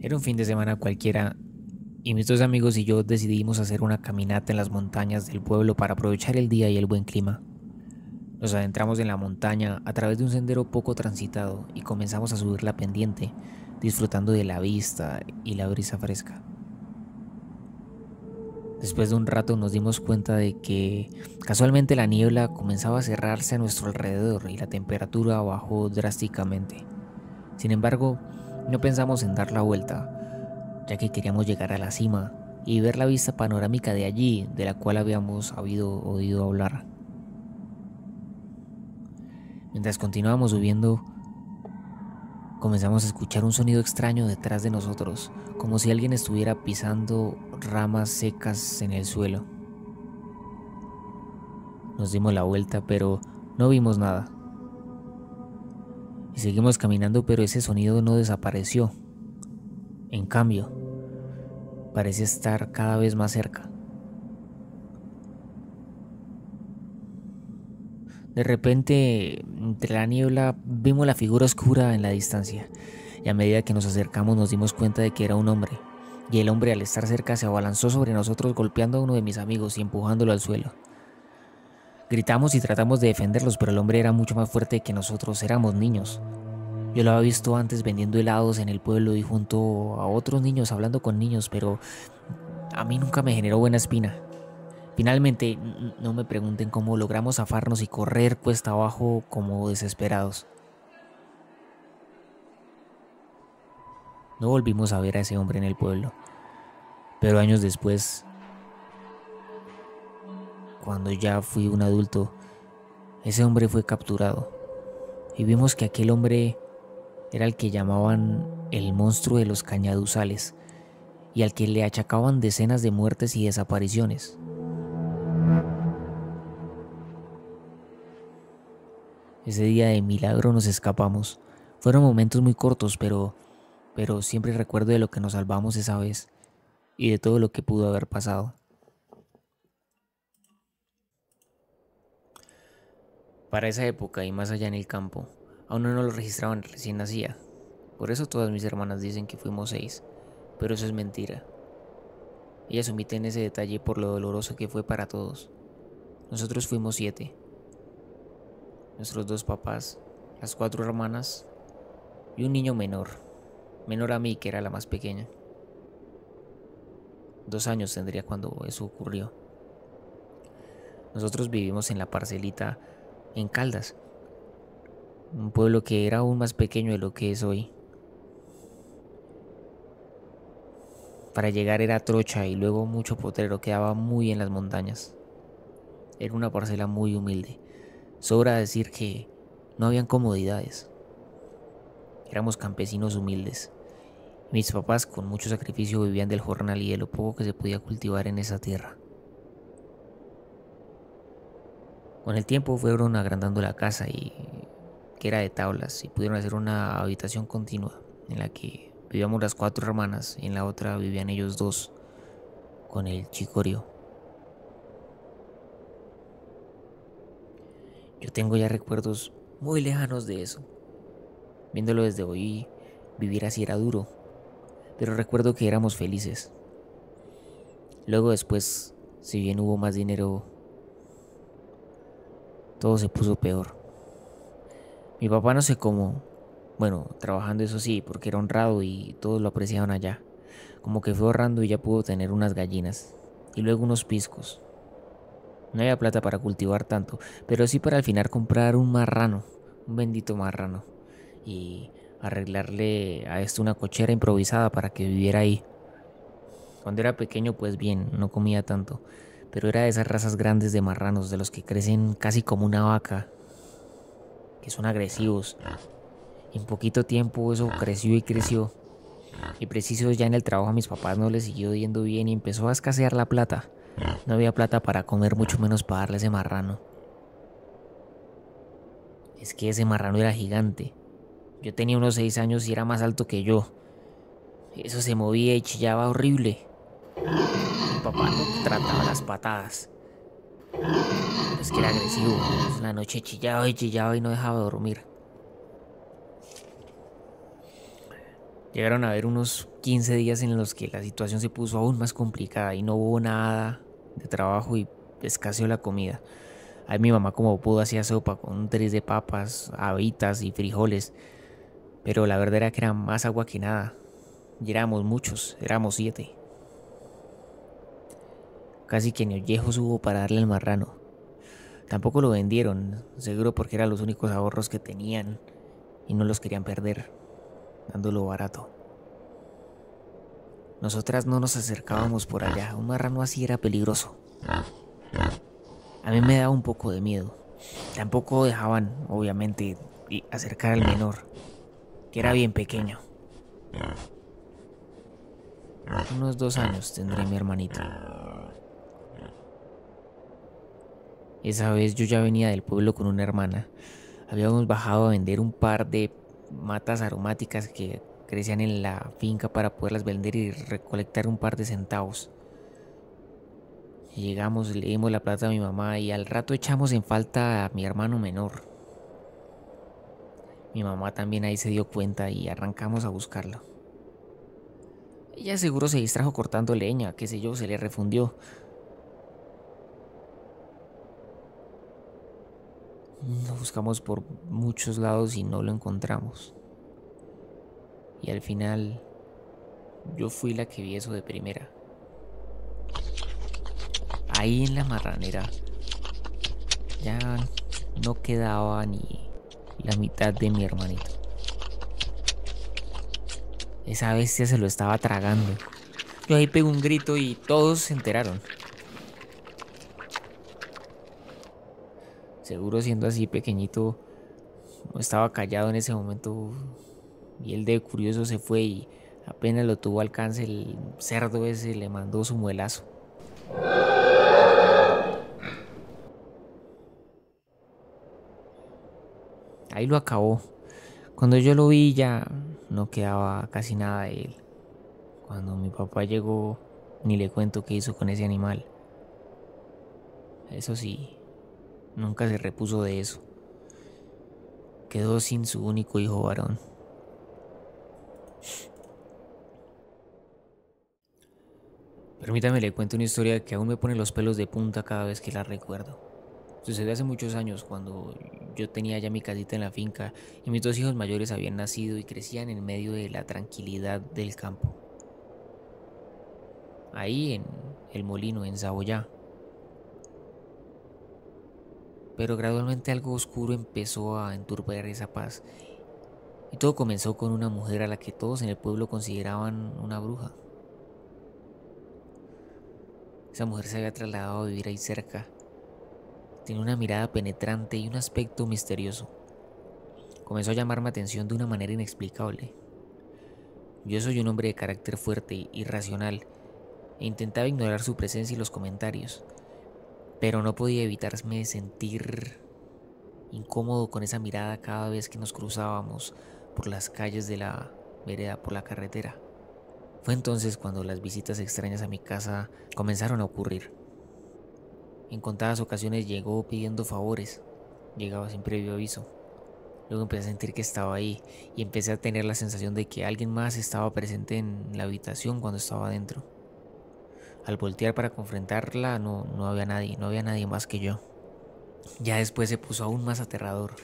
Era un fin de semana cualquiera y mis dos amigos y yo decidimos hacer una caminata en las montañas del pueblo para aprovechar el día y el buen clima. Nos adentramos en la montaña a través de un sendero poco transitado y comenzamos a subir la pendiente, disfrutando de la vista y la brisa fresca. Después de un rato nos dimos cuenta de que casualmente la niebla comenzaba a cerrarse a nuestro alrededor y la temperatura bajó drásticamente. Sin embargo, no pensamos en dar la vuelta, ya que queríamos llegar a la cima y ver la vista panorámica de allí, de la cual habíamos oído hablar. Mientras continuábamos subiendo, comenzamos a escuchar un sonido extraño detrás de nosotros, como si alguien estuviera pisando ramas secas en el suelo. Nos dimos la vuelta, pero no vimos nada. Y seguimos caminando, pero ese sonido no desapareció. En cambio, parecía estar cada vez más cerca. De repente, entre la niebla, vimos la figura oscura en la distancia, y a medida que nos acercamos nos dimos cuenta de que era un hombre. Y el hombre, al estar cerca, se abalanzó sobre nosotros, golpeando a uno de mis amigos y empujándolo al suelo. Gritamos y tratamos de defenderlos, pero el hombre era mucho más fuerte que nosotros, éramos niños. Yo lo había visto antes vendiendo helados en el pueblo y junto a otros niños, hablando con niños, pero a mí nunca me generó buena espina. Finalmente, no me pregunten cómo, logramos zafarnos y correr cuesta abajo como desesperados. No volvimos a ver a ese hombre en el pueblo, pero años después, cuando ya fui un adulto, ese hombre fue capturado y vimos que aquel hombre era el que llamaban el monstruo de los cañaduzales y al que le achacaban decenas de muertes y desapariciones. Ese día de milagro nos escapamos. Fueron momentos muy cortos, pero siempre recuerdo de lo que nos salvamos esa vez y de todo lo que pudo haber pasado. Para esa época y más allá en el campo, a uno no lo registraban recién nacía. Por eso todas mis hermanas dicen que fuimos 6, pero eso es mentira. Ellas omiten ese detalle por lo doloroso que fue para todos. Nosotros fuimos 7. Nuestros 2 papás, las 4 hermanas y un niño menor a mí, que era la más pequeña. 2 años tendría cuando eso ocurrió. Nosotros vivimos en la parcelita en Caldas, un pueblo que era aún más pequeño de lo que es hoy. Para llegar era trocha y luego mucho potrero, quedaba muy en las montañas. Era una parcela muy humilde, sobra decir que no habían comodidades. Éramos campesinos humildes. Mis papás, con mucho sacrificio, vivían del jornal y de lo poco que se podía cultivar en esa tierra. Con el tiempo fueron agrandando la casa, que era de tablas, y pudieron hacer una habitación continua en la que vivíamos las 4 hermanas y en la otra vivían ellos 2 con el chicorio. Yo tengo ya recuerdos muy lejanos de eso. Viéndolo desde hoy, vivir así era duro, pero recuerdo que éramos felices. Luego después, si bien hubo más dinero, todo se puso peor. Mi papá no sé cómo, bueno, trabajando eso sí, porque era honrado y todos lo apreciaban allá, como que fue ahorrando y ya pudo tener unas gallinas y luego unos piscos. No había plata para cultivar tanto, pero sí para al final comprar un marrano, un bendito marrano, y arreglarle a esto una cochera improvisada para que viviera ahí. Cuando era pequeño, pues bien, no comía tanto, pero era de esas razas grandes de marranos, de los que crecen casi como una vaca, que son agresivos. En poquito tiempo eso creció y creció, y preciso ya en el trabajo a mis papás no les siguió yendo bien y empezó a escasear la plata. No había plata para comer, mucho menos para darle ese marrano. Es que ese marrano era gigante. Yo tenía unos 6 años y era más alto que yo. Eso se movía y chillaba horrible. Mi papá no trataba las patadas. Es que era agresivo. En la noche chillaba y no dejaba de dormir. Llegaron a haber unos 15 días en los que la situación se puso aún más complicada y no hubo nada de trabajo y escaseó la comida. Ahí mi mamá como pudo hacía sopa con un tris de papas, habitas y frijoles, pero la verdad era que era más agua que nada. Y éramos muchos, éramos 7. Casi que ni ollejos hubo para darle al marrano. Tampoco lo vendieron, seguro porque eran los únicos ahorros que tenían y no los querían perder, dándolo barato. Nosotras no nos acercábamos por allá, un marrano así era peligroso. A mí me daba un poco de miedo. Tampoco dejaban, obviamente, acercar al menor, que era bien pequeño. Unos 2 años tendría mi hermanita. Esa vez yo ya venía del pueblo con una hermana. Habíamos bajado a vender un par de matas aromáticas que crecían en la finca para poderlas vender y recolectar un par de centavos. Llegamos, le dimos la plata a mi mamá y al rato echamos en falta a mi hermano menor. Mi mamá también ahí se dio cuenta y arrancamos a buscarlo. Ella seguro se distrajo cortando leña, qué sé yo, se le refundió. Lo buscamos por muchos lados y no lo encontramos. Y al final, yo fui la que vi eso de primera. Ahí en la marranera ya no quedaba ni la mitad de mi hermanito. Esa bestia se lo estaba tragando. Yo ahí pegué un grito y todos se enteraron. Seguro siendo así pequeñito, no estaba callado en ese momento y el de curioso se fue y apenas lo tuvo al alcance el cerdo ese le mandó su muelazo. Ahí lo acabó. Cuando yo lo vi ya no quedaba casi nada de él. Cuando mi papá llegó, ni le cuento qué hizo con ese animal. Eso sí, nunca se repuso de eso. Quedó sin su único hijo varón. Permítame le cuento una historia que aún me pone los pelos de punta cada vez que la recuerdo. Sucedió hace muchos años cuando yo tenía ya mi casita en la finca y mis 2 hijos mayores habían nacido y crecían en medio de la tranquilidad del campo. Ahí en el molino, en Saboyá. Pero gradualmente algo oscuro empezó a enturbar esa paz. Y todo comenzó con una mujer a la que todos en el pueblo consideraban una bruja. Esa mujer se había trasladado a vivir ahí cerca. Tenía una mirada penetrante y un aspecto misterioso. Comenzó a llamar mi atención de una manera inexplicable. Yo soy un hombre de carácter fuerte y racional, e intentaba ignorar su presencia y los comentarios, pero no podía evitarme sentir incómodo con esa mirada cada vez que nos cruzábamos por las calles de la vereda por la carretera. Fue entonces cuando las visitas extrañas a mi casa comenzaron a ocurrir. En contadas ocasiones llegó pidiendo favores, llegaba sin previo aviso. Luego empecé a sentir que estaba ahí y empecé a tener la sensación de que alguien más estaba presente en la habitación cuando estaba adentro. Al voltear para confrontarla no había nadie más que yo. Ya después se puso aún más aterrador.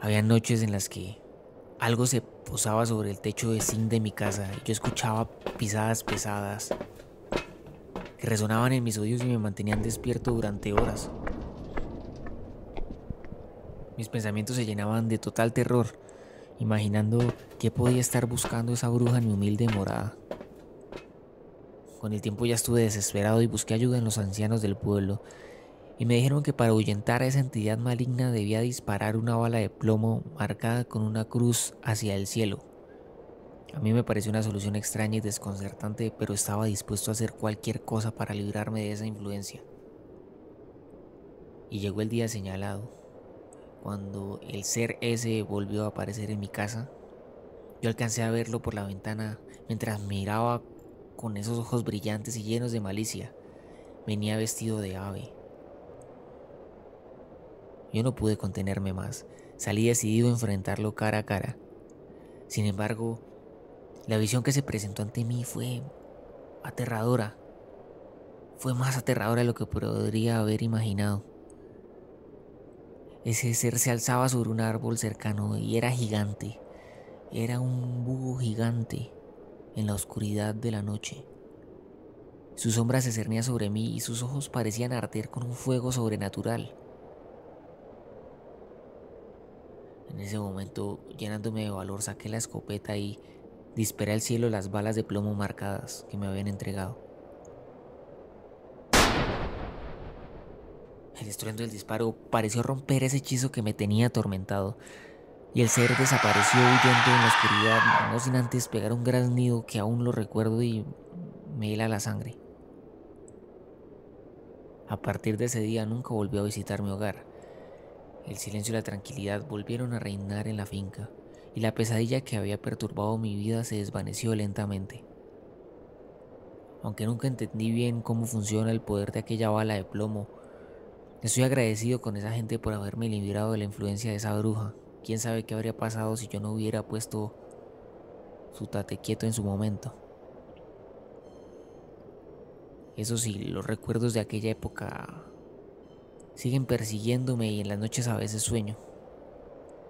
Había noches en las que algo se posaba sobre el techo de zinc de mi casa y yo escuchaba pisadas pesadas que resonaban en mis oídos y me mantenían despierto durante horas. Mis pensamientos se llenaban de total terror, imaginando qué podía estar buscando esa bruja en mi humilde morada. Con el tiempo ya estuve desesperado y busqué ayuda en los ancianos del pueblo, y me dijeron que para ahuyentar a esa entidad maligna debía disparar una bala de plomo marcada con una cruz hacia el cielo. A mí me pareció una solución extraña y desconcertante, pero estaba dispuesto a hacer cualquier cosa para librarme de esa influencia. Y llegó el día señalado, cuando el ser ese volvió a aparecer en mi casa. Yo alcancé a verlo por la ventana mientras miraba con esos ojos brillantes y llenos de malicia. Venía vestido de ave. Yo no pude contenerme más, salí decidido a enfrentarlo cara a cara. Sin embargo, la visión que se presentó ante mí fue aterradora. Fue más aterradora de lo que podría haber imaginado. Ese ser se alzaba sobre un árbol cercano y era gigante. Era un búho gigante en la oscuridad de la noche. Su sombra se cernía sobre mí y sus ojos parecían arder con un fuego sobrenatural. En ese momento, llenándome de valor, saqué la escopeta y disparé al cielo las balas de plomo marcadas que me habían entregado. El estruendo del disparo pareció romper ese hechizo que me tenía atormentado, y el ser desapareció huyendo en la oscuridad, no sin antes pegar un graznido que aún lo recuerdo y me hela la sangre. A partir de ese día nunca volví a visitar mi hogar. El silencio y la tranquilidad volvieron a reinar en la finca, y la pesadilla que había perturbado mi vida se desvaneció lentamente. Aunque nunca entendí bien cómo funciona el poder de aquella bala de plomo, estoy agradecido con esa gente por haberme librado de la influencia de esa bruja. Quién sabe qué habría pasado si yo no hubiera puesto su tate quieto en su momento. Eso sí, los recuerdos de aquella época siguen persiguiéndome y en las noches a veces sueño,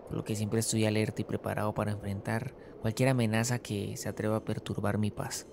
por lo que siempre estoy alerta y preparado para enfrentar cualquier amenaza que se atreva a perturbar mi paz.